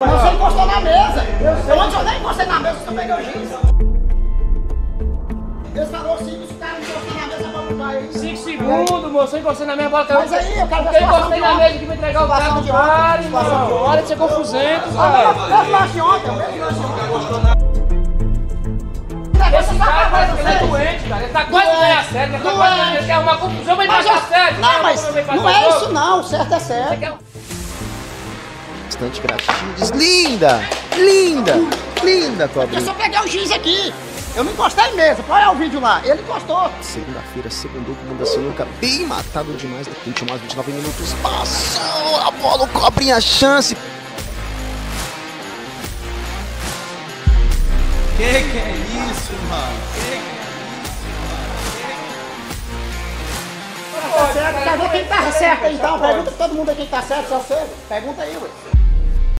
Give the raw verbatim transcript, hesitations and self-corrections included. Você encostou na mesa. Eu antes eu nem encostei na mesa, você peguei o giz. Eles falaram assim, os caras encostaram na mesa pra mudar aí. Cinco segundos, moço, eu encostei na minha bola. Mas aí, eu quero ver. Eu encostei na mesa que me entregar o carro de ontem. Olha que você é confusento, cara. Eu lanche ontem, eu lanche ontem. Esse cara parece que ele é doente, cara. Ele tá quase ganhando a sério. Ele tá quase ganhando a sério. Ele quer arrumar confusão, mas ele tá certo. Não, mas não é isso não, o certo é certo. Bastante graxinhas, linda, linda, linda, cobrinha. Eu só peguei o giz aqui, eu não encostei mesmo, qual é o vídeo lá? Ele encostou. Segunda-feira, segundou com o Mundo da Sinuca, bem matado demais, vinte e um às vinte e nove minutos, passou a bola, o cobrinha, a chance. Que que é isso, mano? Que que é isso, mano? Que que é isso, mano? Tá certo, quer ver quem tá certo então, pergunta pra todo mundo quem tá certo, só você, pergunta aí, ué.